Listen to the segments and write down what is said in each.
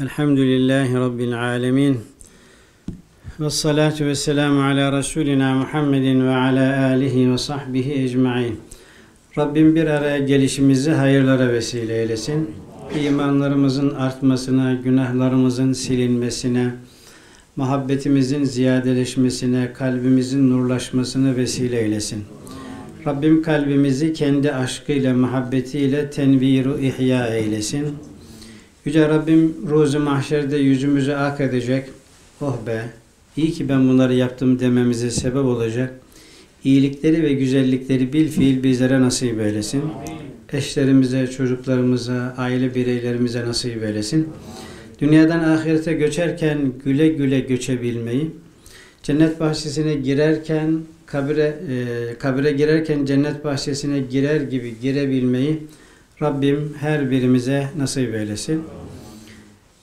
Elhamdülillahi Rabbil alemin. Vessalatu vesselamu ala Resulina Muhammedin ve ala alihi ve sahbihi ecmain. Rabbim bir araya gelişimizi hayırlara vesile eylesin. İmanlarımızın artmasına, günahlarımızın silinmesine, muhabbetimizin ziyadeleşmesine, kalbimizin nurlaşmasını vesile eylesin. Rabbim kalbimizi kendi aşkıyla, muhabbetiyle tenvir-u ihya eylesin. Yüce Rabbim ruzu mahşerde yüzümüzü ak edecek, oh be, iyi ki ben bunları yaptım dememize sebep olacak iyilikleri ve güzellikleri bilfiil bizlere nasip eylesin. Eşlerimize, çocuklarımıza, aile bireylerimize nasip eylesin. Dünyadan ahirete göçerken güle güle göçebilmeyi, cennet bahçesine girerken, kabire girerken cennet bahçesine girer gibi girebilmeyi Rabbim her birimize nasip eylesin.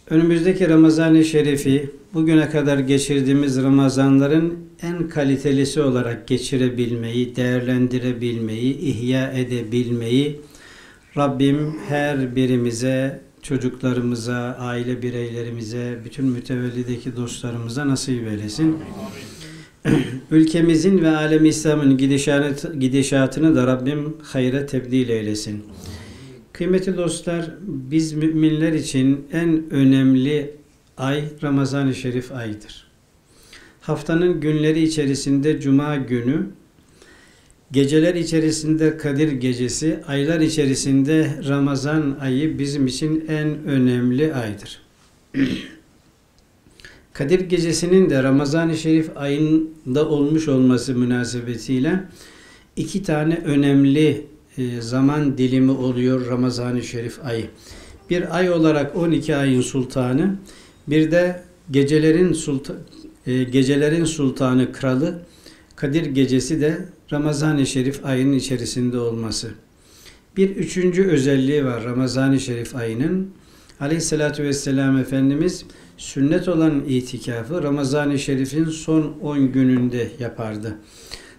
Önümüzdeki Ramazan-ı Şerif'i bugüne kadar geçirdiğimiz Ramazanların en kalitelisi olarak geçirebilmeyi, değerlendirebilmeyi, ihya edebilmeyi Rabbim her birimize, çocuklarımıza, aile bireylerimize, bütün mütevellideki dostlarımıza nasip eylesin. Ülkemizin ve alem-i İslam'ın gidişatını da Rabbim hayra tebdil eylesin. Kıymetli dostlar, biz müminler için en önemli ay Ramazan-ı Şerif ayıdır. Haftanın günleri içerisinde Cuma günü, geceler içerisinde Kadir gecesi, aylar içerisinde Ramazan ayı bizim için en önemli aydır. Kadir gecesinin de Ramazan-ı Şerif ayında olmuş olması münasebetiyle iki tane önemli zaman dilimi oluyor Ramazan-ı Şerif ayı. Bir ay olarak 12 ayın sultanı, bir de gecelerin sultanı, kralı Kadir gecesi de Ramazan-ı Şerif ayının içerisinde olması. Bir üçüncü özelliği var Ramazan-ı Şerif ayının. Aleyhissalatü vesselam Efendimiz sünnet olan itikafı Ramazan-ı Şerif'in son 10 gününde yapardı.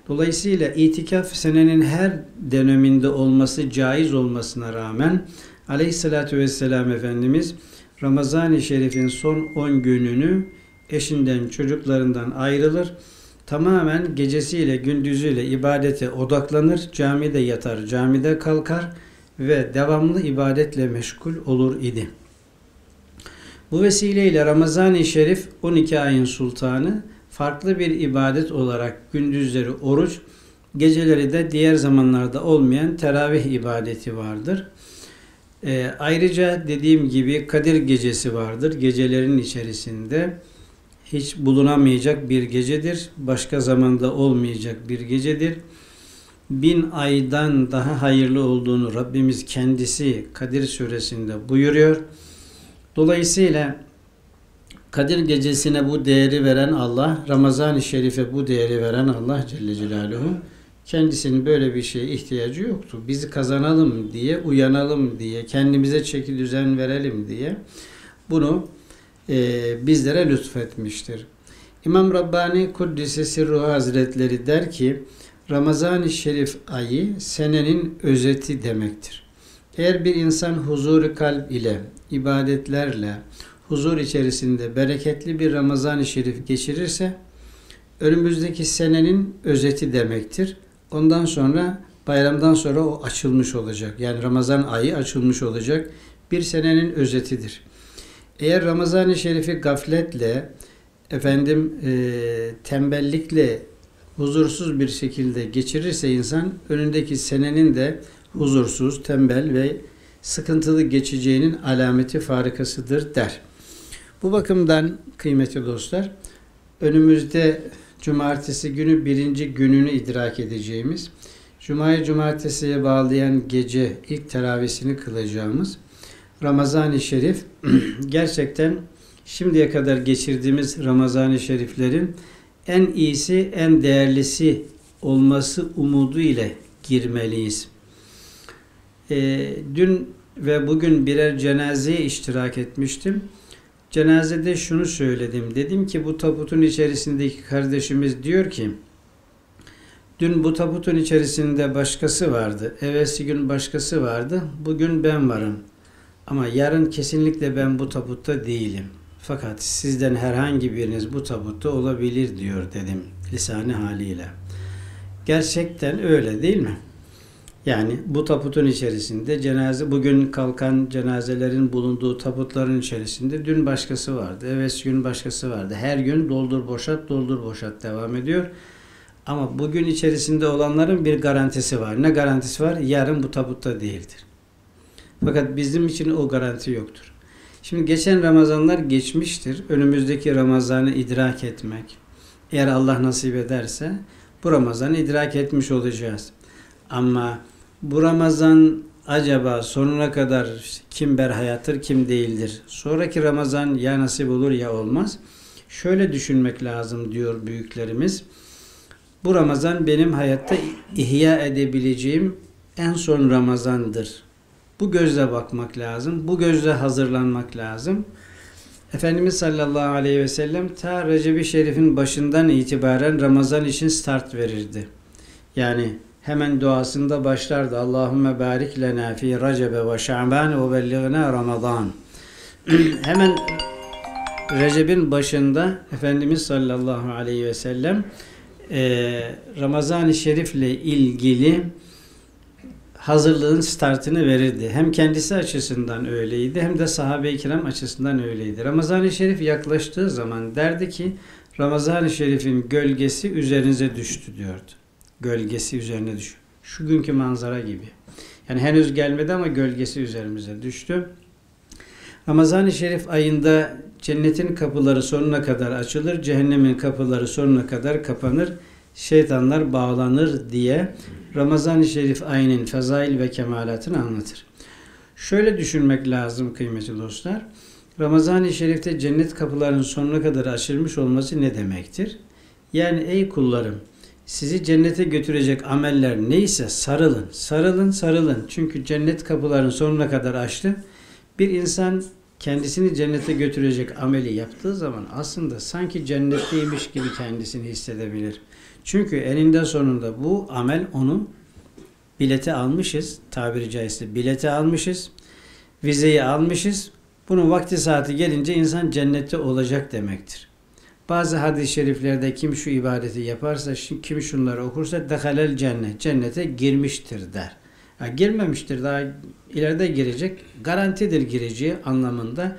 Dolayısıyla itikaf senenin her döneminde olması caiz olmasına rağmen Aleyhissalatü vesselam Efendimiz Ramazan-ı Şerif'in son 10 gününü eşinden, çocuklarından ayrılır. Tamamen gecesiyle, gündüzüyle ibadete odaklanır, camide yatar, camide kalkar ve devamlı ibadetle meşgul olur idi. Bu vesileyle Ramazan-ı Şerif 12 ayın sultanı, farklı bir ibadet olarak gündüzleri oruç, geceleri de diğer zamanlarda olmayan teravih ibadeti vardır. Ayrıca dediğim gibi Kadir gecesi vardır. Gecelerin içerisinde hiç bulunamayacak bir gecedir. Başka zamanda olmayacak bir gecedir. 1000 aydan daha hayırlı olduğunu Rabbimiz kendisi Kadir suresinde buyuruyor. Dolayısıyla Kadir gecesine bu değeri veren Allah, Ramazan-ı Şerif'e bu değeri veren Allah Celle Celaluhu, kendisinin böyle bir şeye ihtiyacı yoktu. Bizi kazanalım diye, uyanalım diye, kendimize çeki düzen verelim diye bunu bizlere lütfetmiştir. İmam Rabbani Kuddise Sirruhu Hazretleri der ki, Ramazan-ı Şerif ayı senenin özeti demektir. Eğer bir insan huzuru kalp ile, ibadetlerle, huzur içerisinde bereketli bir Ramazan-ı Şerif geçirirse önümüzdeki senenin özeti demektir. Ondan sonra bayramdan sonra o açılmış olacak. Yani Ramazan ayı açılmış olacak. Bir senenin özetidir. Eğer Ramazan-ı Şerif'i gafletle, tembellikle, huzursuz bir şekilde geçirirse insan önündeki senenin de huzursuz, tembel ve sıkıntılı geçeceğinin alameti farikasıdır der. Bu bakımdan kıymetli dostlar, önümüzde cumartesi günü birinci gününü idrak edeceğimiz, cumayı cumartesiye bağlayan gece ilk teravisini kılacağımız Ramazan-ı Şerif gerçekten şimdiye kadar geçirdiğimiz Ramazan-ı Şeriflerin en iyisi, en değerlisi olması umudu ile girmeliyiz. Dün ve bugün birer cenazeye iştirak etmiştim. Cenazede şunu söyledim. Dedim ki bu tabutun içerisindeki kardeşimiz diyor ki, dün bu tabutun içerisinde başkası vardı, evvelsi gün başkası vardı, bugün ben varım. Ama yarın kesinlikle ben bu tabutta değilim. Fakat sizden herhangi biriniz bu tabutta olabilir diyor dedim lisan-ı haliyle. Gerçekten öyle değil mi? Yani bu tabutun içerisinde cenaze, bugün kalkan cenazelerin bulunduğu tabutların içerisinde dün başkası vardı, evvelsi gün başkası vardı. Her gün doldur boşalt, doldur boşalt devam ediyor. Ama bugün içerisinde olanların bir garantisi var. Ne garantisi var? Yarın bu tabutta değildir. Fakat bizim için o garanti yoktur. Şimdi geçen Ramazanlar geçmiştir. Önümüzdeki Ramazan'ı idrak etmek, eğer Allah nasip ederse bu Ramazan'ı idrak etmiş olacağız. Ama bu Ramazan acaba sonuna kadar kim berhayattır, kim değildir? Sonraki Ramazan ya nasip olur ya olmaz. Şöyle düşünmek lazım diyor büyüklerimiz. Bu Ramazan benim hayatta ihya edebileceğim en son Ramazan'dır. Bu gözle bakmak lazım, bu gözle hazırlanmak lazım. Efendimiz sallallahu aleyhi ve sellem ta Recep-i Şerif'in başından itibaren Ramazan için start verirdi. Yani hemen duasında başlardı. Allahümme barik lena fi Recebe ve Şa'ban ve belliğna Ramazan. Hemen Recep'in başında Efendimiz sallallahu aleyhi ve sellem Ramazan-ı Şerif'le ilgili hazırlığın startını verirdi. Hem kendisi açısından öyleydi hem de sahabe-i kiram açısından öyleydi. Ramazan-ı Şerif yaklaştığı zaman derdi ki Ramazan-ı Şerif'in gölgesi üzerinize düştü diyordu. Gölgesi üzerine düştü. Şu günkü manzara gibi. Yani henüz gelmedi ama gölgesi üzerimize düştü. Ramazan-ı Şerif ayında cennetin kapıları sonuna kadar açılır, cehennemin kapıları sonuna kadar kapanır, şeytanlar bağlanır diye Ramazan-ı Şerif ayının fezail ve kemalatını anlatır. Şöyle düşünmek lazım kıymetli dostlar. Ramazan-ı Şerif'te cennet kapılarının sonuna kadar açılmış olması ne demektir? Yani ey kullarım, sizi cennete götürecek ameller neyse sarılın, sarılın, sarılın. Çünkü cennet kapılarının sonuna kadar açtı. Bir insan kendisini cennete götürecek ameli yaptığı zaman aslında sanki cennetteymiş gibi kendisini hissedebilir. Çünkü eninde sonunda bu amel onu, bileti almışız, tabiri caizse bileti almışız, vizeyi almışız. Bunun vakti saati gelince insan cennette olacak demektir. Bazı hadis-i şeriflerde kim şu ibadeti yaparsa, kim şunları okursa dehalel cennet, cennete girmiştir der. Ya girmemiştir, daha ileride girecek, garantidir gireceği anlamında,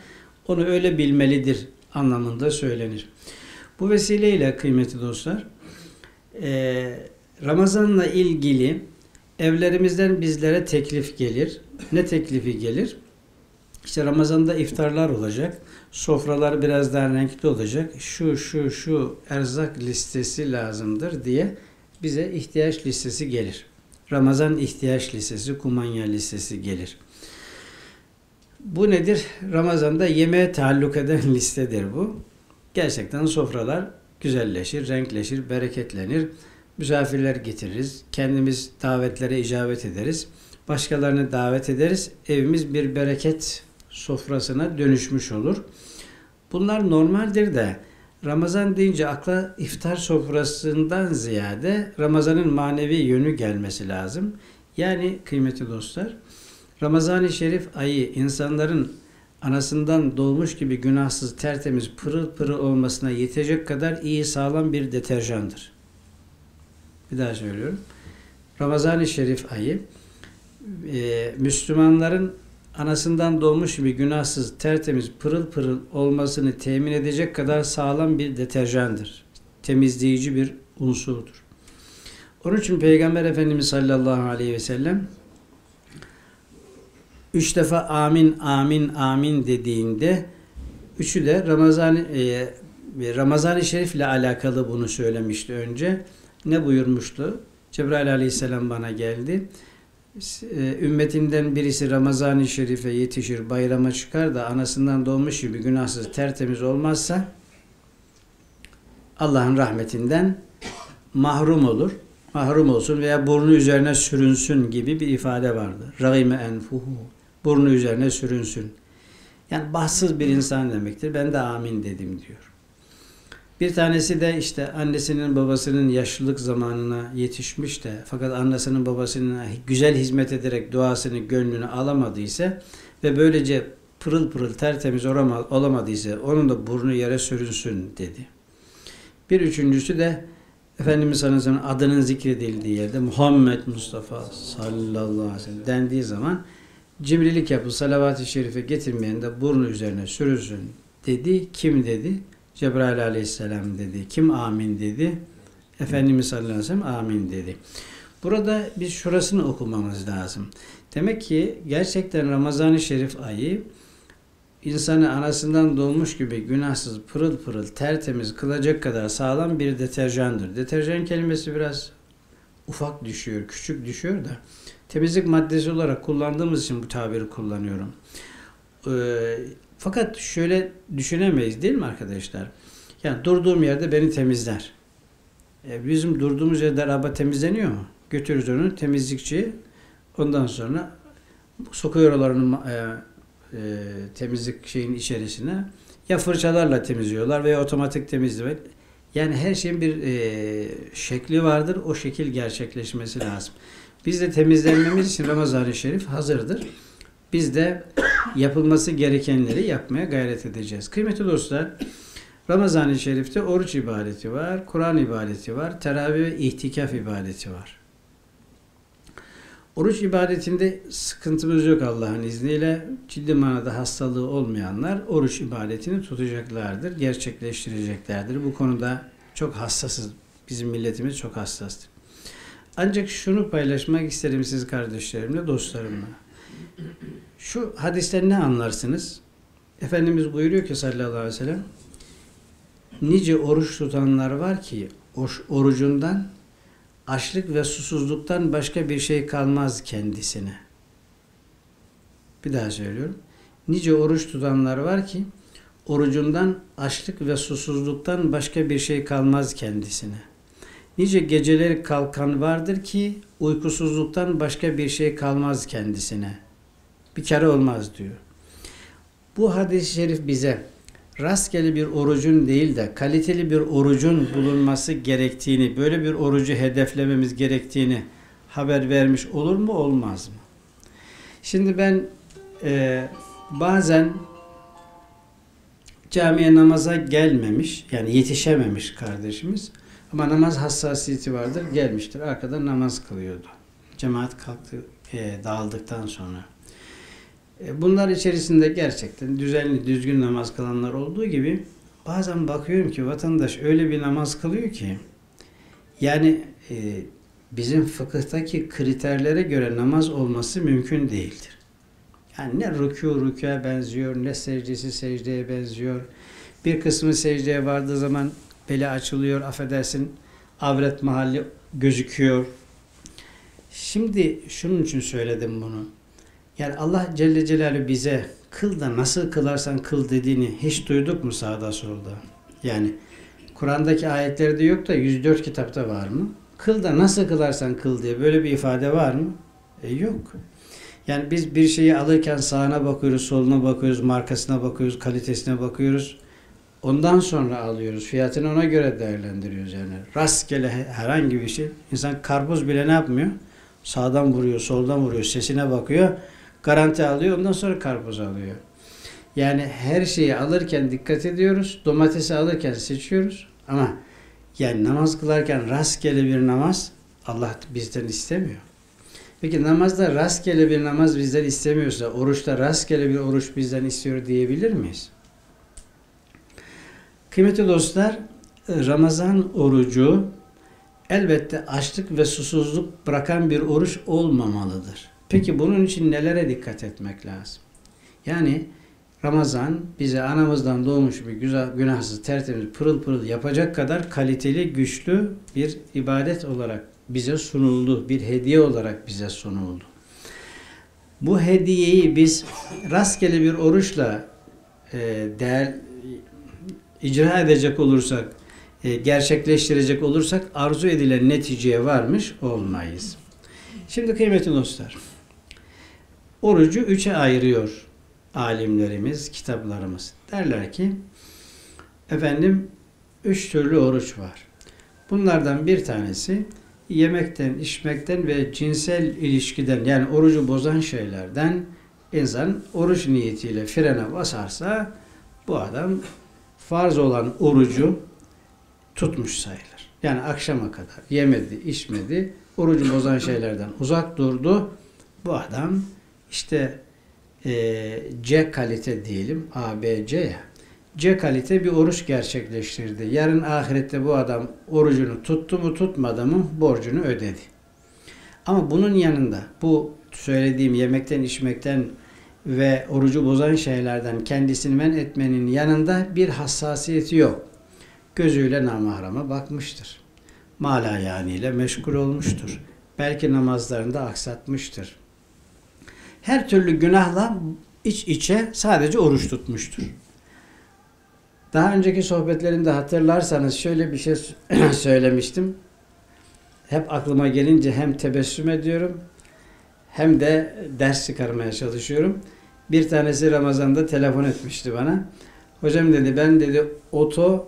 onu öyle bilmelidir anlamında söylenir. Bu vesileyle kıymetli dostlar, Ramazan'la ilgili evlerimizden bizlere teklif gelir. Ne teklifi gelir? İşte Ramazan'da iftarlar olacak, sofralar biraz daha renkli olacak, şu erzak listesi lazımdır diye bize ihtiyaç listesi gelir. Ramazan ihtiyaç listesi, kumanya listesi gelir. Bu nedir? Ramazan'da yemeğe taalluk eden listedir bu. Gerçekten sofralar güzelleşir, renkleşir, bereketlenir. Misafirler getiririz, kendimiz davetlere icabet ederiz, başkalarını davet ederiz. Evimiz bir bereket sofrasına dönüşmüş olur. Bunlar normaldir de Ramazan deyince akla iftar sofrasından ziyade Ramazan'ın manevi yönü gelmesi lazım. Yani kıymetli dostlar, Ramazan-ı Şerif ayı insanların anasından doğmuş gibi günahsız, tertemiz, pırıl pırıl olmasına yetecek kadar iyi, sağlam bir deterjandır. Bir daha söylüyorum. Ramazan-ı Şerif ayı Müslümanların anasından doğmuş gibi günahsız, tertemiz, pırıl pırıl olmasını temin edecek kadar sağlam bir deterjandır. Temizleyici bir unsurdur. Onun için Peygamber Efendimiz sallallahu aleyhi ve sellem 3 defa amin, amin, amin dediğinde üçü de Ramazan-ı Şerif ile alakalı bunu söylemişti önce. Ne buyurmuştu? Cebrail aleyhisselam bana geldi. Ümmetinden birisi Ramazan-ı Şerif'e yetişir, bayrama çıkar da anasından doğmuş gibi günahsız, tertemiz olmazsa Allah'ın rahmetinden mahrum olur. Mahrum olsun veya burnu üzerine sürünsün gibi bir ifade vardı. Ragime enfuhu. Burnu üzerine sürünsün. Yani bahtsız bir insan demektir. Ben de amin dedim diyor. Bir tanesi de işte annesinin babasının yaşlılık zamanına yetişmiş de fakat annesinin babasına güzel hizmet ederek duasını gönlünü alamadıysa ve böylece pırıl pırıl tertemiz olamadıysa onun da burnu yere sürünsün dedi. Bir üçüncüsü de Efendimiz sallallahu aleyhi ve sellem adının zikredildiği yerde Muhammed Mustafa sallallahu aleyhi ve sellem dendiği zaman cimrilik yapıp salavat-ı şerife getirmeyen de burnu üzerine sürünsün dedi. Kim dedi? Cebrail aleyhisselam dedi. Kim amin dedi? Efendimiz sallallahu aleyhi ve sellem amin dedi. Burada biz şurasını okumamız lazım. Demek ki gerçekten Ramazan-ı Şerif ayı insanı anasından doğmuş gibi günahsız, pırıl pırıl, tertemiz kılacak kadar sağlam bir deterjandır. Deterjan kelimesi biraz ufak düşüyor, küçük düşüyor da temizlik maddesi olarak kullandığımız için bu tabiri kullanıyorum. Fakat şöyle düşünemeyiz değil mi arkadaşlar? Yani durduğum yerde beni temizler. Bizim durduğumuz yerde araba temizleniyor mu? Götürürüz onu temizlikçi. Ondan sonra sokuyor oralarının temizlik şeyin içerisine. Ya fırçalarla temizliyorlar veya otomatik temizleme. Yani her şeyin bir şekli vardır. O şekil gerçekleşmesi lazım. Biz de temizlenmemiz için Ramazan-ı Şerif hazırdır. Biz de yapılması gerekenleri yapmaya gayret edeceğiz. Kıymetli dostlar, Ramazan-ı Şerif'te oruç ibadeti var, Kur'an ibadeti var, teravih ve ihtikaf ibadeti var. Oruç ibadetinde sıkıntımız yok Allah'ın izniyle. Ciddi manada hastalığı olmayanlar oruç ibadetini tutacaklardır, gerçekleştireceklerdir. Bu konuda çok hassasız, bizim milletimiz çok hassastır. Ancak şunu paylaşmak isterim siz kardeşlerimle, dostlarımla. Şu hadisten ne anlarsınız? Efendimiz buyuruyor ki sallallahu aleyhi ve sellem, nice oruç tutanlar var ki orucundan açlık ve susuzluktan başka bir şey kalmaz kendisine. Bir daha söylüyorum. Nice oruç tutanlar var ki orucundan açlık ve susuzluktan başka bir şey kalmaz kendisine. Nice geceleri kalkan vardır ki uykusuzluktan başka bir şey kalmaz kendisine. Bir kere olmaz diyor. Bu hadis-i şerif bize rastgele bir orucun değil de kaliteli bir orucun bulunması gerektiğini, böyle bir orucu hedeflememiz gerektiğini haber vermiş olur mu, olmaz mı? Şimdi ben bazen camiye namaza gelmemiş, yani yetişememiş kardeşimiz ama namaz hassasiyeti vardır, gelmiştir. Arkada namaz kılıyordu. Cemaat kalktı, dağıldıktan sonra. Bunlar içerisinde gerçekten düzenli, düzgün namaz kılanlar olduğu gibi bazen bakıyorum ki vatandaş öyle bir namaz kılıyor ki yani bizim fıkıhtaki kriterlere göre namaz olması mümkün değildir. Yani ne rükûya benziyor, ne secdesi secdeye benziyor. Bir kısmı secdeye vardığı zaman beli açılıyor, affedersin, avret mahalli gözüküyor. Şimdi şunun için söyledim bunu. Yani Allah Celle Celaluhu bize kıl da nasıl kılarsan kıl dediğini hiç duyduk mu sağda solda? Yani Kur'an'daki ayetlerde yok da 104 kitapta var mı? Kıl da nasıl kılarsan kıl diye böyle bir ifade var mı? Yok. Yani biz bir şeyi alırken sağına bakıyoruz, soluna bakıyoruz, markasına bakıyoruz, kalitesine bakıyoruz. Ondan sonra alıyoruz. Fiyatını ona göre değerlendiriyoruz yani. Rastgele herhangi bir şey. İnsan karpuz bile ne yapmıyor? Sağdan vuruyor, soldan vuruyor, sesine bakıyor. Garanti alıyor, ondan sonra karpuz alıyor. Yani her şeyi alırken dikkat ediyoruz, domatesi alırken seçiyoruz ama yani namaz kılarken rastgele bir namaz Allah bizden istemiyor. Peki namazda rastgele bir namaz bizden istemiyorsa, oruçta rastgele bir oruç bizden istiyor diyebilir miyiz? Kıymetli dostlar, Ramazan orucu elbette açlık ve susuzluk bırakan bir oruç olmamalıdır. Peki bunun için nelere dikkat etmek lazım? Yani Ramazan bize anamızdan doğmuş bir güzel, günahsız, tertemiz, pırıl pırıl yapacak kadar kaliteli, güçlü bir ibadet olarak bize sunuldu. Bir hediye olarak bize sunuldu. Bu hediyeyi biz rastgele bir oruçla icra edecek olursak, gerçekleştirecek olursak arzu edilen neticeye varmış olmayız. Şimdi kıymetli dostlar, orucu üçe ayırıyor alimlerimiz, kitaplarımız. Derler ki, efendim üç türlü oruç var. Bunlardan bir tanesi yemekten, içmekten ve cinsel ilişkiden, yani orucu bozan şeylerden insan oruç niyetiyle frene basarsa bu adam farz olan orucu tutmuş sayılır. Yani akşama kadar yemedi, içmedi, orucu bozan şeylerden uzak durdu. Bu adam işte C kalite diyelim, A, B, C ya. C kalite bir oruç gerçekleştirdi. Yarın ahirette bu adam orucunu tuttu mu tutmadı mı borcunu ödedi. Ama bunun yanında bu söylediğim yemekten, içmekten ve orucu bozan şeylerden kendisini men etmenin yanında bir hassasiyeti yok. Gözüyle namahrama bakmıştır. Mala yaniyle meşgul olmuştur. Belki namazlarını da aksatmıştır. Her türlü günahla iç içe sadece oruç tutmuştur. Daha önceki sohbetlerimde hatırlarsanız şöyle bir şey söylemiştim. Hep aklıma gelince hem tebessüm ediyorum hem de ders çıkarmaya çalışıyorum. Bir tanesi Ramazan'da telefon etmişti bana. Hocam dedi, ben dedi oto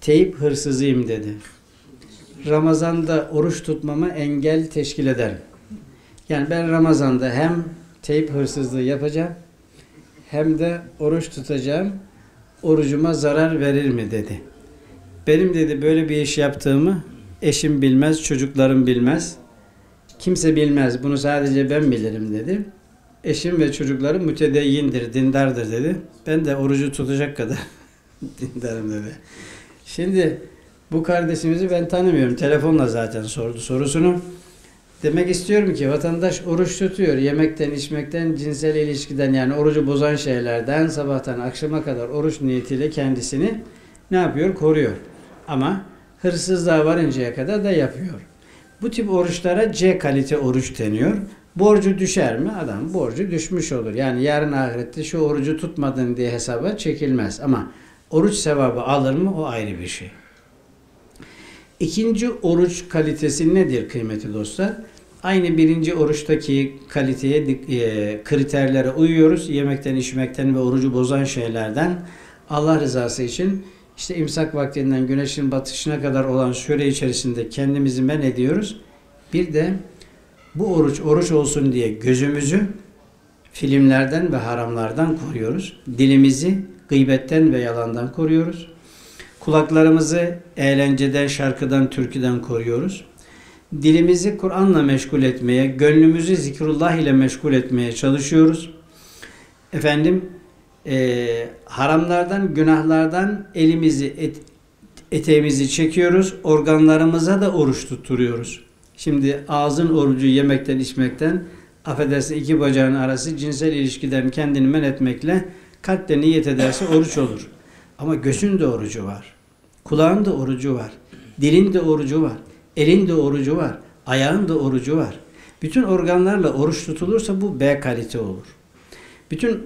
teyip hırsızıyım dedi. Ramazan'da oruç tutmama engel teşkil eder. Yani ben Ramazan'da hem teyip hırsızlığı yapacağım hem de oruç tutacağım. Orucuma zarar verir mi dedi. Benim dedi böyle bir iş yaptığımı eşim bilmez, çocuklarım bilmez. Kimse bilmez. Bunu sadece ben bilirim dedi. Eşim ve çocuklarım mütedeyyindir, dindardır dedi. Ben de orucu tutacak kadar dindarım dedi. Şimdi bu kardeşimizi ben tanımıyorum. Telefonla zaten sordu sorusunu. Demek istiyorum ki vatandaş oruç tutuyor. Yemekten, içmekten, cinsel ilişkiden, yani orucu bozan şeylerden sabahtan akşama kadar oruç niyetiyle kendisini ne yapıyor? Koruyor. Ama hırsızlığa varıncaya kadar da yapıyor. Bu tip oruçlara C kalite oruç deniyor. Borcu düşer mi? Adam borcu düşmüş olur. Yani yarın ahirette şu orucu tutmadın diye hesaba çekilmez. Ama oruç sevabı alır mı? O ayrı bir şey. İkinci oruç kalitesi nedir kıymetli dostlar? Aynı birinci oruçtaki kaliteye, kriterlere uyuyoruz. Yemekten, içmekten ve orucu bozan şeylerden Allah rızası için işte imsak vaktinden güneşin batışına kadar olan süre içerisinde kendimizi men ediyoruz. Bir de bu oruç oruç olsun diye gözümüzü filmlerden ve haramlardan koruyoruz. Dilimizi gıybetten ve yalandan koruyoruz. Kulaklarımızı eğlenceden, şarkıdan, türküden koruyoruz. Dilimizi Kur'an'la meşgul etmeye, gönlümüzü zikrullah ile meşgul etmeye çalışıyoruz. Efendim, haramlardan, günahlardan elimizi, eteğimizi çekiyoruz. Organlarımıza da oruç tutturuyoruz. Şimdi ağzın orucu yemekten, içmekten, affedersin iki bacağın arası cinsel ilişkiden kendini men etmekle kalple niyet ederse oruç olur. Ama gözün de orucu var. Kulağın da orucu var. Dilin de orucu var. Elin de orucu var. Ayağın da orucu var. Bütün organlarla oruç tutulursa bu B kalite olur. Bütün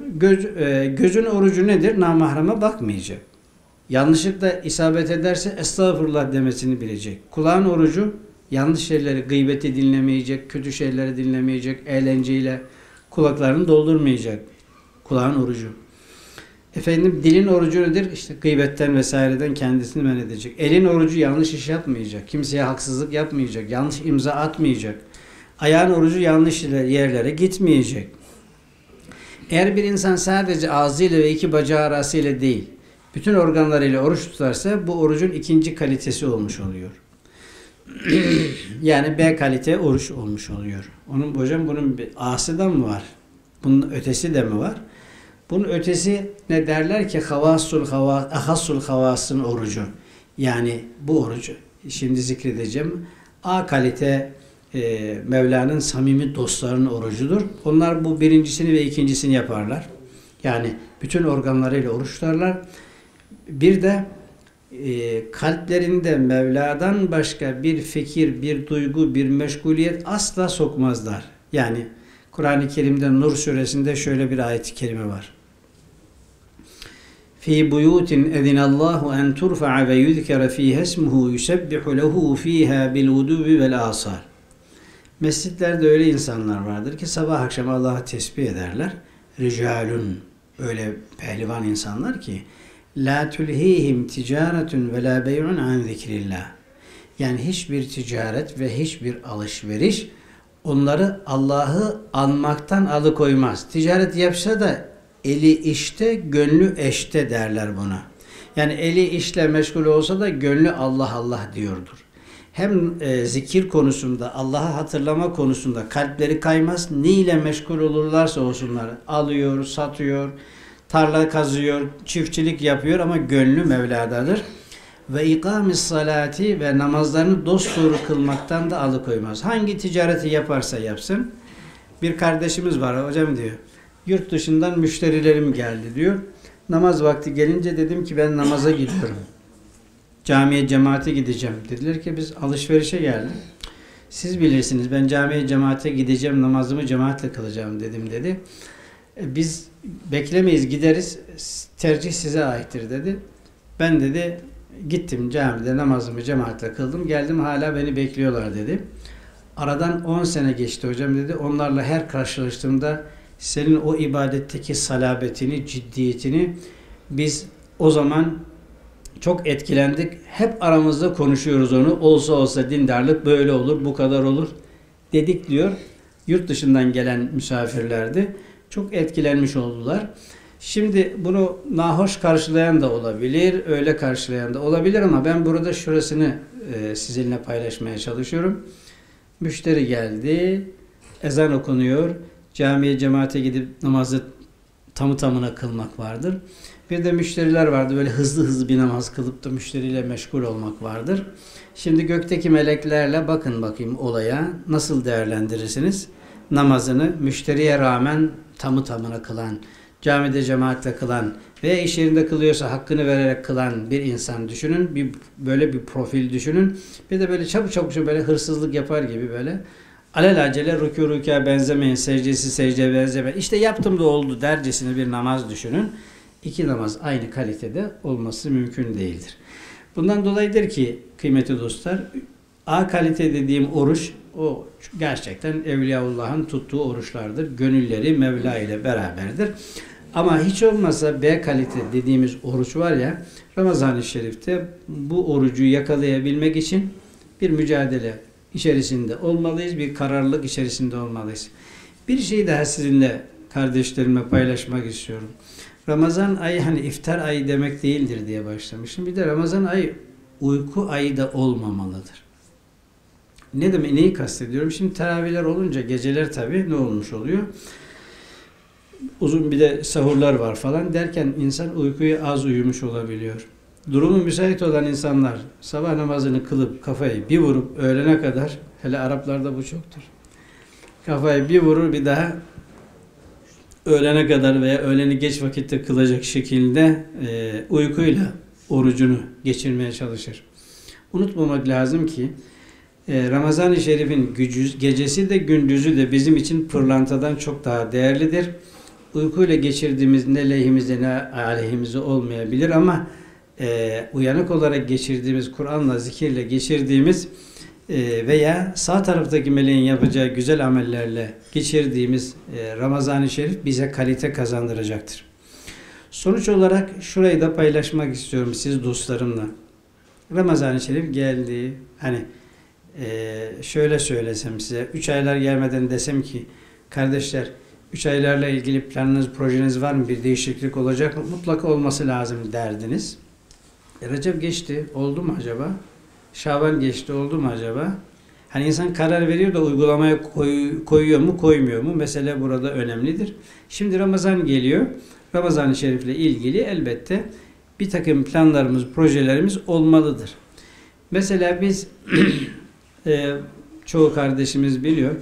gözün orucu nedir? Namahrama bakmayacak. Yanlışlıkla isabet ederse estağfurullah demesini bilecek. Kulağın orucu yanlış şeyleri, gıybeti dinlemeyecek, kötü şeyleri dinlemeyecek, eğlenceyle kulaklarını doldurmayacak. Kulağın orucu. Efendim, dilin orucu nedir? İşte gıybetten vesaireden kendisini men edecek. Elin orucu yanlış iş yapmayacak. Kimseye haksızlık yapmayacak. Yanlış imza atmayacak. Ayağın orucu yanlış yerlere gitmeyecek. Eğer bir insan sadece ağzıyla ve iki bacağı arasıyla değil, bütün organlarıyla oruç tutarsa bu orucun ikinci kalitesi olmuş oluyor. Yani B kalite oruç olmuş oluyor. Onun, hocam bunun bir A'sı da mı var? Bunun ötesi de mi var? Bunun ötesi ne derler ki? Ahassul havasın orucu. Yani bu orucu. Şimdi zikredeceğim. A kalite Mevla'nın samimi dostlarının orucudur. Onlar bu birincisini ve ikincisini yaparlar. Yani bütün organlarıyla oruçlarlar. Bir de kalplerinde Mevla'dan başka bir fikir, bir duygu, bir meşguliyet asla sokmazlar. Yani Kur'an-ı Kerim'de Nur suresinde şöyle bir ayet-i kerime var. Fi buyutin ezinallahu en turfa'a ve yuzkara fiha ismuhu yusabbihu lehu fiha bil gudubi vel asar. Mescitlerde öyle insanlar vardır ki sabah akşam Allah'ı tesbih ederler. Ricalun, öyle pehlivan insanlar ki لَا تُلْهِيهِمْ تِجَارَةٌ وَلَا بَيْعٌ عَنْ ذِكْرِ اللّٰهِ. Yani hiçbir ticaret ve hiçbir alışveriş onları Allah'ı anmaktan alıkoymaz. Ticaret yapsa da eli işte, gönlü eşte derler buna. Yani eli işle meşgul olsa da gönlü Allah Allah diyordur. Hem zikir konusunda, Allah'ı hatırlama konusunda kalpleri kaymaz. Ne ile meşgul olurlarsa olsunlar, alıyor, satıyor, tarla kazıyor, çiftçilik yapıyor ama gönlü Mevla'dadır. Ve ikamis salati, ve namazlarını dosdoğru kılmaktan da alıkoymaz. Hangi ticareti yaparsa yapsın. Bir kardeşimiz var, hocam diyor, yurt dışından müşterilerim geldi diyor. Namaz vakti gelince dedim ki ben namaza gidiyorum. Camiye, cemaate gideceğim. Dediler ki biz alışverişe geldik. Siz bilirsiniz, ben camiye, cemaate gideceğim, namazımı cemaatle kılacağım dedim dedi. Biz beklemeyiz, gideriz, tercih size aittir dedi. Ben dedi gittim camide, namazımı cemaatle kıldım, geldim hala beni bekliyorlar dedi. Aradan 10 sene geçti hocam dedi. Onlarla her karşılaştığımda senin o ibadetteki salabetini, ciddiyetini biz o zaman çok etkilendik. Hep aramızda konuşuyoruz onu. Olsa olsa dindarlık böyle olur, bu kadar olur dedik diyor. Yurt dışından gelen misafirlerdi. Çok etkilenmiş oldular. Şimdi bunu nahoş karşılayan da olabilir, öyle karşılayan da olabilir ama ben burada şurasını sizinle paylaşmaya çalışıyorum. Müşteri geldi, ezan okunuyor. Camiye, cemaate gidip namazı tamı tamına kılmak vardır. Bir de müşteriler vardı, böyle hızlı hızlı bir namaz kılıp da müşteriyle meşgul olmak vardır. Şimdi gökteki meleklerle bakın bakayım olaya, nasıl değerlendirirsiniz? Namazını müşteriye rağmen tamı tamına kılan, camide cemaatle kılan veya iş yerinde kılıyorsa hakkını vererek kılan bir insan düşünün, böyle bir profil düşünün. Bir de böyle çabuk çabuk böyle hırsızlık yapar gibi böyle alelacele rükû benzemeyin, secdesi secdeye benzemeyin. İşte yaptım da oldu dercesine bir namaz düşünün. İki namaz aynı kalitede olması mümkün değildir. Bundan dolayıdır ki kıymetli dostlar, A kalite dediğim oruç, o gerçekten Evliyaullah'ın tuttuğu oruçlardır. Gönülleri Mevla ile beraberdir. Ama hiç olmazsa B kalite dediğimiz oruç var ya, Ramazan-ı Şerif'te bu orucu yakalayabilmek için bir mücadele içerisinde olmalıyız, bir kararlılık içerisinde olmalıyız. Bir şey daha sizinle kardeşlerime paylaşmak istiyorum. Ramazan ayı hani iftar ayı demek değildir diye başlamışım. Bir de Ramazan ayı uyku ayı da olmamalıdır. Ne demek, neyi kastediyorum? Şimdi teravihler olunca geceler tabii ne olmuş oluyor? Uzun bir de sahurlar var falan derken insan uykuya az uyumuş olabiliyor. Durumu müsait olan insanlar sabah namazını kılıp kafayı bir vurup öğlene kadar, hele Araplarda bu çoktur. Kafayı bir vurur bir daha öğlene kadar veya öğleni geç vakitte kılacak şekilde uykuyla orucunu geçirmeye çalışır. Unutmamak lazım ki Ramazan-ı Şerif'in gecesi de gündüzü de bizim için pırlantadan çok daha değerlidir. Uykuyla geçirdiğimiz ne lehimize ne aleyhimize olmayabilir ama uyanık olarak geçirdiğimiz, Kur'an'la, zikirle geçirdiğimiz veya sağ taraftaki meleğin yapacağı güzel amellerle geçirdiğimiz Ramazan-ı Şerif bize kalite kazandıracaktır. Sonuç olarak şurayı da paylaşmak istiyorum siz dostlarımla. Ramazan-ı Şerif geldi. Hani şöyle söylesem size, 3 aylar gelmeden desem ki kardeşler 3 aylarla ilgili planınız, projeniz var mı? Bir değişiklik olacak mı? Mutlaka olması lazım derdiniz. Recep geçti, oldu mu acaba? Şaban geçti, oldu mu acaba? Hani insan karar veriyor da uygulamaya koyuyor mu, koymuyor mu? Mesele burada önemlidir. Şimdi Ramazan geliyor. Ramazan-ı Şerif'le ilgili elbette bir takım planlarımız, projelerimiz olmalıdır. Mesela biz çoğu kardeşimiz biliyor,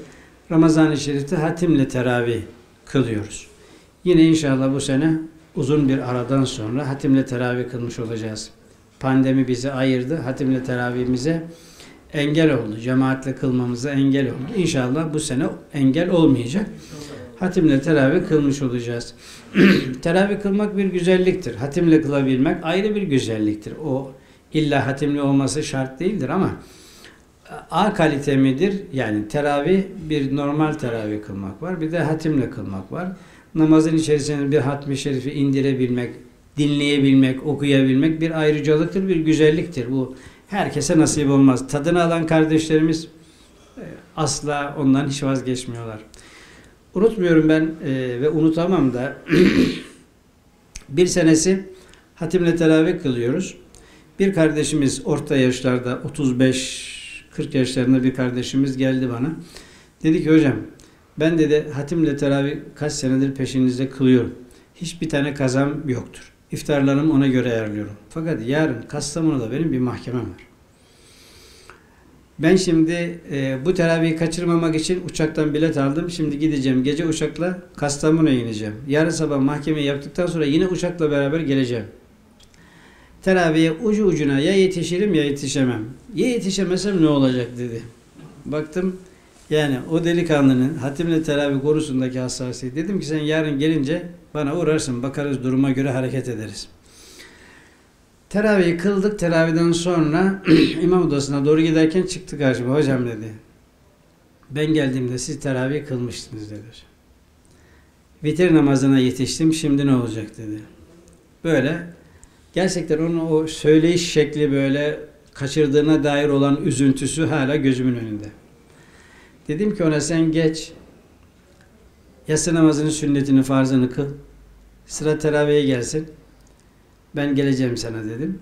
Ramazan-ı Şerif'te hatimle teravih kılıyoruz. Yine inşallah bu sene uzun bir aradan sonra hatimle teravih kılmış olacağız. Pandemi bizi ayırdı, hatimle teravihimize engel oldu. Cemaatle kılmamıza engel oldu. İnşallah bu sene engel olmayacak. Hatimle teravih kılmış olacağız. Teravih kılmak bir güzelliktir. Hatimle kılabilmek ayrı bir güzelliktir. O illa hatimli olması şart değildir ama A kalite midir? Yani teravih, bir normal teravih kılmak var, bir de hatimle kılmak var. Namazın içerisinde bir hatmi şerifi indirebilmek dinleyebilmek, okuyabilmek bir ayrıcalıktır, bir güzelliktir. Bu herkese nasip olmaz. Tadını alan kardeşlerimiz asla ondan hiç vazgeçmiyorlar. Unutmuyorum ben ve unutamam da bir senesi hatimle teravih kılıyoruz. Bir kardeşimiz orta yaşlarda, 35-40 yaşlarında bir kardeşimiz geldi bana. Dedi ki hocam, ben dedi hatimle teravih kaç senedir peşinizde kılıyorum. Hiçbir tane kazam yoktur. İftarlarımı ona göre ayarlıyorum. Fakat yarın Kastamonu'da benim bir mahkemem var. Ben şimdi bu teravihi kaçırmamak için uçaktan bilet aldım. Şimdi gideceğim. Gece uçakla Kastamonu'ya ineceğim. Yarın sabah mahkemeyi yaptıktan sonra yine uçakla beraber geleceğim. Teravihe ucu ucuna ya yetişirim ya yetişemem. Ya yetişemezsem ne olacak dedi. Baktım yani o delikanlının hatimle teravih konusundaki hassasiyet. Dedim ki sen yarın gelince bana uğrarsın. Bakarız, duruma göre hareket ederiz. Teravihi kıldık. Teravihden sonra imam odasına doğru giderken çıktı karşıma. Hocam dedi, ben geldiğimde siz teravih kılmıştınız dedi. Vitir namazına yetiştim. Şimdi ne olacak dedi. Böyle gerçekten onun o söyleyiş şekli, böyle kaçırdığına dair olan üzüntüsü hala gözümün önünde. Dedim ki ona sen geç. Yatsı namazının sünnetini, farzını kıl. Sıra teravihe gelsin. Ben geleceğim sana dedim.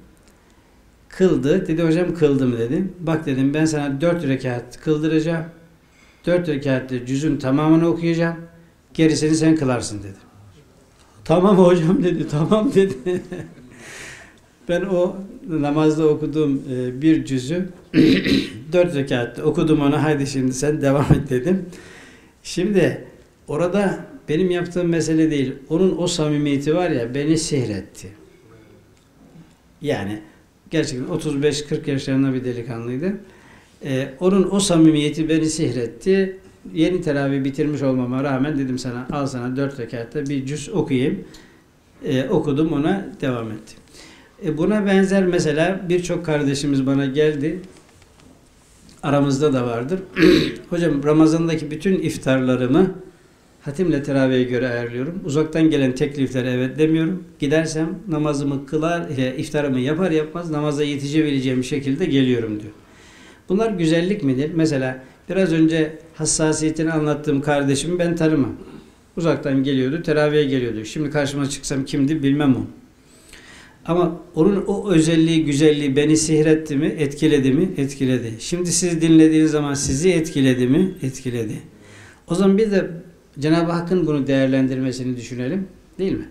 Kıldı. Dedi hocam kıldım dedim. Bak dedim ben sana 4 rekat kıldıracağım. 4 rekatte cüzün tamamını okuyacağım. Gerisini sen kılarsın dedi. Tamam hocam dedi. Tamam dedi. Ben o namazda okuduğum bir cüzü 4 rekatte okudum ona. Haydi şimdi sen devam et dedim. Şimdi orada benim yaptığım mesele değil. Onun o samimiyeti var ya, beni sihretti. Yani gerçekten 35-40 yaşlarında bir delikanlıydı. Onun o samimiyeti beni sihretti. Yeni teravih bitirmiş olmama rağmen dedim sana al sana 4 rekatta bir cüz okuyayım. Okudum ona devam etti. Buna benzer mesela birçok kardeşimiz bana geldi. Aramızda da vardır. Hocam Ramazan'daki bütün iftarlarımı hatimle teravihe göre ayarlıyorum. Uzaktan gelen tekliflere evet demiyorum. Gidersem namazımı kılar, iftarımı yapar yapmaz namaza yetişebileceğim şekilde geliyorum diyor. Bunlar güzellik midir? Mesela biraz önce hassasiyetini anlattığım kardeşimi ben tanımam. Uzaktan geliyordu, teravihe geliyordu. Şimdi karşıma çıksam kimdi bilmem onu. Ama onun o özelliği, güzelliği beni sihretti mi, etkiledi mi? Etkiledi. Şimdi siz dinlediğiniz zaman sizi etkiledi mi? Etkiledi. O zaman bir de Cenab-ı Hakk'ın bunu değerlendirmesini düşünelim. Değil mi?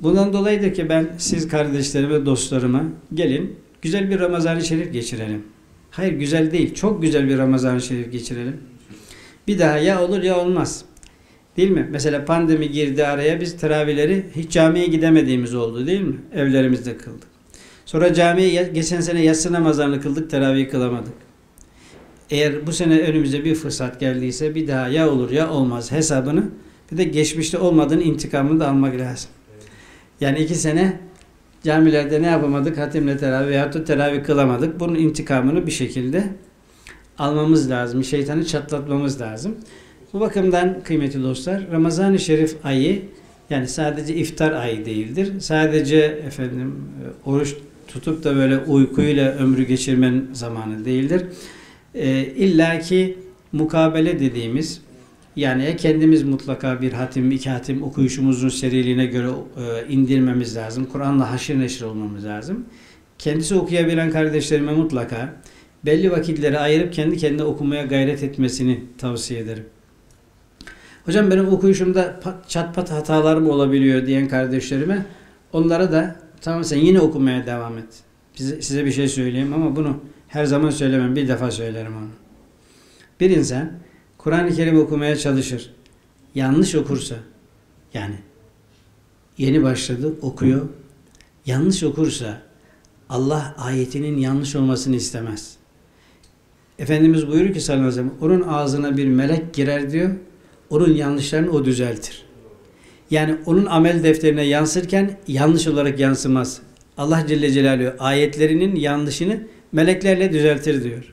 Bundan dolayıdır ki ben siz kardeşlerime, dostlarıma gelin güzel bir Ramazan-ı Şerif geçirelim. Hayır güzel değil. Çok güzel bir Ramazan-ı Şerif geçirelim. Bir daha ya olur ya olmaz. Değil mi? Mesela pandemi girdi araya, biz teravihleri hiç camiye gidemediğimiz oldu değil mi? Evlerimizde kıldık. Sonra camiye geçen sene yatsı namazlarını kıldık, teravih kılamadık. Eğer bu sene önümüze bir fırsat geldiyse bir daha ya olur ya olmaz hesabını, bir de geçmişte olmadığın intikamını da almak lazım. Yani 2 sene camilerde ne yapamadık? Hatimle teravih veyahut da teravih kılamadık. Bunun intikamını bir şekilde almamız lazım. Şeytanı çatlatmamız lazım. Bu bakımdan kıymetli dostlar, Ramazan-ı Şerif ayı yani sadece iftar ayı değildir. Sadece efendim oruç tutup da böyle uykuyla ömrü geçirmen zamanı değildir. İllaki mukabele dediğimiz, yani kendimiz mutlaka bir hatim, 2 hatim okuyuşumuzun seriliğine göre indirmemiz lazım. Kur'an'la haşir neşir olmamız lazım. Kendisi okuyabilen kardeşlerime mutlaka belli vakitleri ayırıp kendi kendine okumaya gayret etmesini tavsiye ederim. Hocam benim okuyuşumda çatpat hatalarım olabiliyor diyen kardeşlerime, onlara da tamam sen yine okumaya devam et. Size bir şey söyleyeyim ama bunu her zaman söylemem. Bir defa söylerim onu. Bir insan Kur'an-ı Kerim okumaya çalışır. Yanlış okursa, yani yeni başladı okuyor. Yanlış okursa Allah ayetinin yanlış olmasını istemez. Efendimiz buyuruyor ki sallallahu aleyhi ve sellem, onun ağzına bir melek girer diyor. Onun yanlışlarını o düzeltir. Yani onun amel defterine yansırken yanlış olarak yansımaz. Allah Celle Celaluhu ayetlerinin yanlışını meleklerle düzeltir diyor.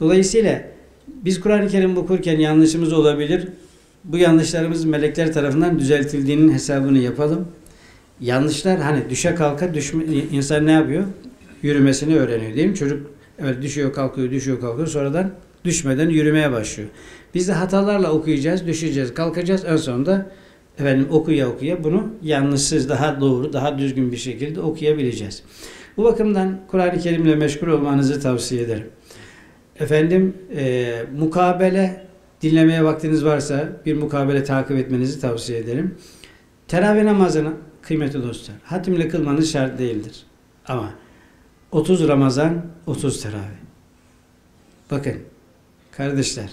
Dolayısıyla biz Kur'an-ı Kerim okurken yanlışımız olabilir. Bu yanlışlarımız melekler tarafından düzeltildiğinin hesabını yapalım. yanlışlar hani düşe kalka düşme, insan ne yapıyor? Yürümesini öğreniyor değil mi? Çocuk öyle düşüyor kalkıyor sonradan düşmeden yürümeye başlıyor. Biz de hatalarla okuyacağız, düşeceğiz, kalkacağız. En sonunda efendim okuya bunu yanlışsız daha doğru, daha düzgün bir şekilde okuyabileceğiz. Bu bakımdan Kur'an-ı Kerim'le meşgul olmanızı tavsiye ederim. Efendim mukabele dinlemeye vaktiniz varsa bir mukabele takip etmenizi tavsiye ederim. Teravih namazını kıymetli dostlar hatimle kılmanız şart değildir. Ama 30 Ramazan 30 teravih. Bakın kardeşler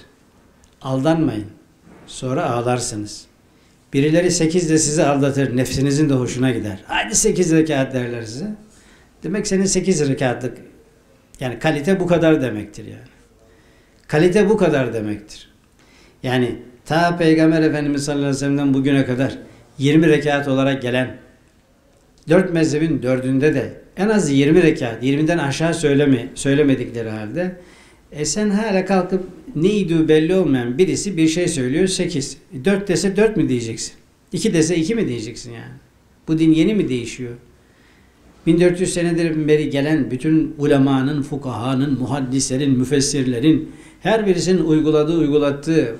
aldanmayın. Sonra ağlarsınız. Birileri 8 de sizi aldatır. Nefsinizin de hoşuna gider. Hadi 8 rekat derler size. Demek senin 8 rekatlık yani kalite bu kadar demektir yani. Kalite bu kadar demektir. Yani ta Peygamber Efendimiz sallallahu aleyhi ve sellem'den bugüne kadar 20 rekat olarak gelen 4 mezhebin 4'ünde de en az 20 rekat, 20'den aşağı söylemedikleri halde sen hala kalkıp neydi belli olmayan birisi bir şey söylüyor 8. 4 dese 4 mi diyeceksin? 2 dese 2 mi diyeceksin yani? Bu din yeni mi değişiyor? 1400 senedir beri gelen bütün ulemanın, fukahanın, muhaddislerin, müfessirlerin her birisinin uygulattığı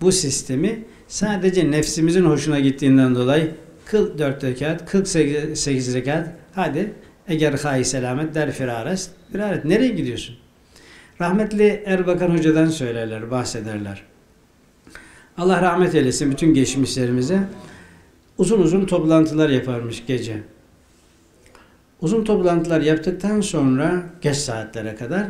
bu sistemi sadece nefsimizin hoşuna gittiğinden dolayı 44 rekat, 48 rekat hadi eğer hay selamet der firares, firaret nereye gidiyorsun? Rahmetli Erbakan Hoca'dan söylerler, bahsederler. Allah rahmet eylesin bütün geçmişlerimize. Uzun uzun toplantılar yaparmış gece. Uzun toplantılar yaptıktan sonra geç saatlere kadar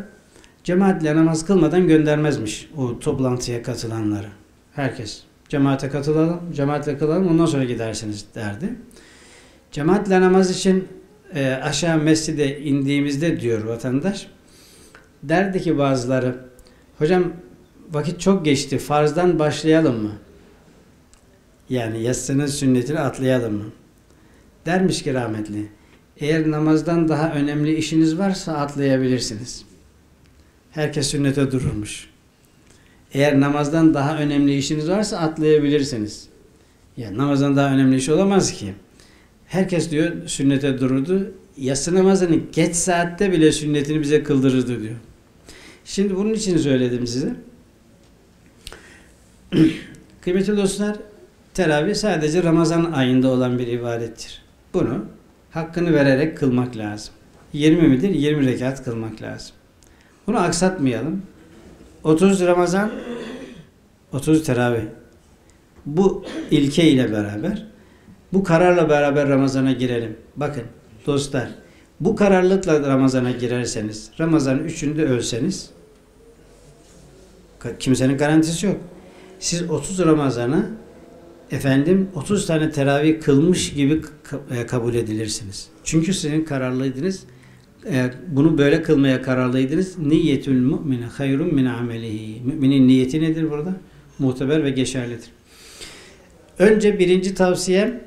cemaatle namaz kılmadan göndermezmiş o toplantıya katılanları. Herkes cemaate katılalım, cemaatle kılalım ondan sonra gidersiniz derdi. Cemaatle namaz için aşağı mescide indiğimizde diyor vatandaş, derdi ki bazıları, hocam vakit çok geçti farzdan başlayalım mı? Yani yatsının sünnetini atlayalım mı? Dermiş ki rahmetli, eğer namazdan daha önemli işiniz varsa atlayabilirsiniz. Herkes sünnete dururmuş. Eğer namazdan daha önemli işiniz varsa atlayabilirsiniz. Yani namazdan daha önemli iş olamaz ki. Herkes diyor sünnete dururdu. Yatsı namazını geç saatte bile sünnetini bize kıldırırdı diyor. Şimdi bunun için söyledim size. Kıymetli dostlar, teravih sadece Ramazan ayında olan bir ibadettir. Bunu hakkını vererek kılmak lazım. 20 midir? 20 rekat kılmak lazım. Bunu aksatmayalım. 30 Ramazan, 30 teravih. Bu ilke ile beraber, bu kararla beraber Ramazan'a girelim. Bakın dostlar, bu kararlılıkla Ramazan'a girerseniz, Ramazan'ın 3'ünde ölseniz, kimsenin garantisi yok. Siz 30 Ramazan'a, efendim 30 tane teravih kılmış gibi kabul edilirsiniz. Çünkü sizin kararlıydınız. Bunu böyle kılmaya kararlıydınız. Niyetül mu'mine hayrun min amelihi. Müminin niyeti nedir burada? Muhteber ve geçerlidir. Önce birinci tavsiyem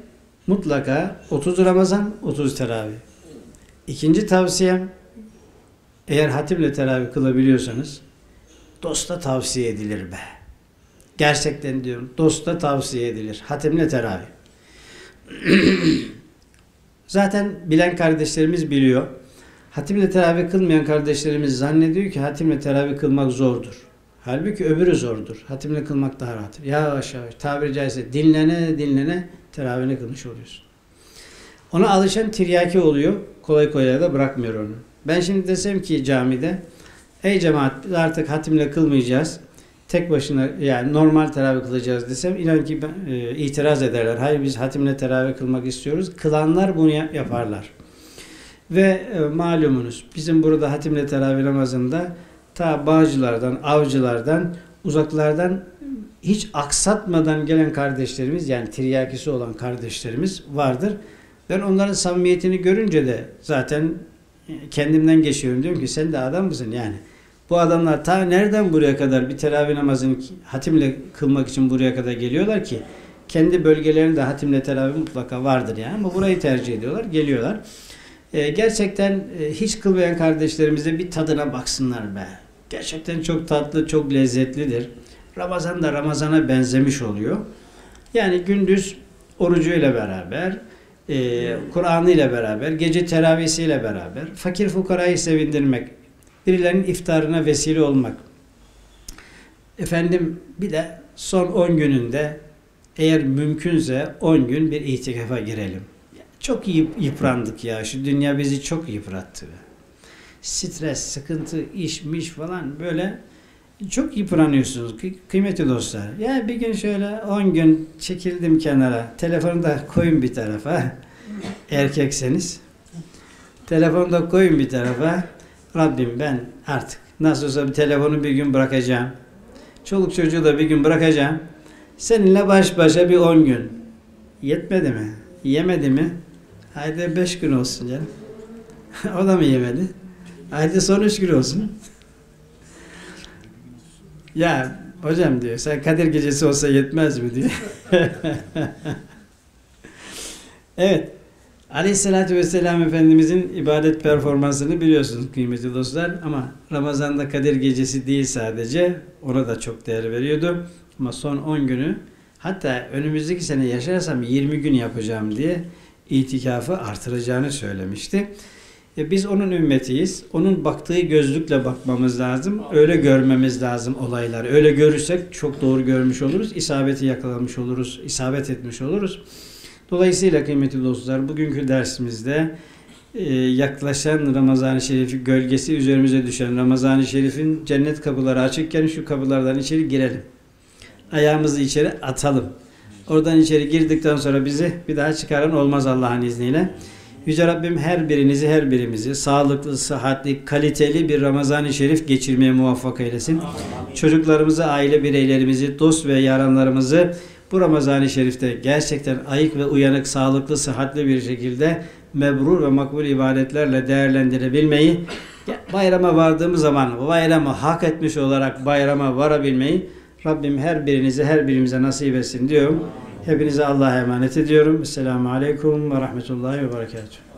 mutlaka 30 Ramazan, 30 teravih. İkinci tavsiyem eğer hatimle teravih kılabiliyorsanız dosta tavsiye edilir be. Gerçekten diyorum. Dosta tavsiye edilir. Hatimle teravih. Zaten bilen kardeşlerimiz biliyor. Hatimle teravih kılmayan kardeşlerimiz zannediyor ki hatimle teravih kılmak zordur. Halbuki öbürü zordur. Hatimle kılmak daha rahattır. Yavaş yavaş tabiri caizse dinlene teravihini kılmış oluyorsun. Ona alışan tiryaki oluyor. Kolay kolay da bırakmıyor onu. Ben şimdi desem ki camide ey cemaat biz artık hatimle kılmayacağız. Tek başına yani normal teravih kılacağız desem inan ki itiraz ederler. Hayır biz hatimle teravih kılmak istiyoruz. Kılanlar bunu yaparlar. Ve malumunuz bizim burada hatimle teravih namazında ta bağcılardan, avcılardan, uzaklardan hiç aksatmadan gelen kardeşlerimiz yani tiryakisi olan kardeşlerimiz vardır. Ben onların samimiyetini görünce de zaten kendimden geçiyorum. Diyorum ki sen de adam mısın yani? Bu adamlar ta nereden buraya kadar bir teravih namazını hatimle kılmak için buraya kadar geliyorlar ki kendi bölgelerinde hatimle teravih mutlaka vardır yani ama burayı tercih ediyorlar, geliyorlar. Gerçekten hiç kılmayan kardeşlerimize bir tadına baksınlar be. Gerçekten çok tatlı, çok lezzetlidir. Ramazan da Ramazan'a benzemiş oluyor. Yani gündüz orucuyla beraber, Kur'an'ı ile beraber, gece teravisiyle beraber fakir fukarayı sevindirmek, birilerinin iftarına vesile olmak. Efendim bir de son 10 gününde eğer mümkünse 10 gün bir itikafa girelim. Çok yıprandık ya. Şu dünya bizi çok yıprattı. Stres, sıkıntı, işmiş falan böyle çok yıpranıyorsunuz kıymetli dostlar. Ya bir gün şöyle 10 gün çekildim kenara. Telefonu da koyun bir tarafa. Erkekseniz. Telefonu da koyun bir tarafa. Rabbim ben artık nasıl olsa bir telefonu bir gün bırakacağım. Çoluk çocuğu da bir gün bırakacağım. Seninle baş başa bir 10 gün. Yetmedi mi? Yemedi mi? Haydi 5 gün olsun canım. O da mı yemedi? Haydi son 3 gün olsun. Ya hocam diyor, sen Kadir Gecesi olsa yetmez mi diyor. Evet. Aleyhissalatü vesselam Efendimizin ibadet performansını biliyorsunuz kıymetli dostlar. Ama Ramazan'da Kadir Gecesi değil sadece. Ona da çok değer veriyordu. Ama son 10 günü hatta önümüzdeki sene yaşarsam 20 gün yapacağım diye itikafı artıracağını söylemişti. Biz onun ümmetiyiz. Onun baktığı gözlükle bakmamız lazım. Öyle görmemiz lazım olayları. Öyle görürsek çok doğru görmüş oluruz. İsabeti yakalamış oluruz. İsabet etmiş oluruz. Dolayısıyla kıymetli dostlar bugünkü dersimizde yaklaşan Ramazan-ı Şerif'i gölgesi üzerimize düşen Ramazan-ı Şerif'in cennet kapıları açıkken şu kapılardan içeri girelim. Ayağımızı içeri atalım. Oradan içeri girdikten sonra bizi bir daha çıkaran olmaz Allah'ın izniyle. Yüce Rabbim her birinizi, her birimizi sağlıklı, sıhhatli, kaliteli bir Ramazan-ı Şerif geçirmeye muvaffak eylesin. Amin. Çocuklarımızı, aile bireylerimizi, dost ve yaranlarımızı bu Ramazan-ı Şerif'te gerçekten ayık ve uyanık, sağlıklı, sıhhatli bir şekilde mebrur ve makbul ibadetlerle değerlendirebilmeyi, bayrama vardığımız zaman bayramı hak etmiş olarak bayrama varabilmeyi Rabbim her birinizi, her birimize nasip etsin diyorum. Hepinize Allah'a emanet ediyorum. Esselamu Aleyküm ve Rahmetullahi ve Berekatuhu.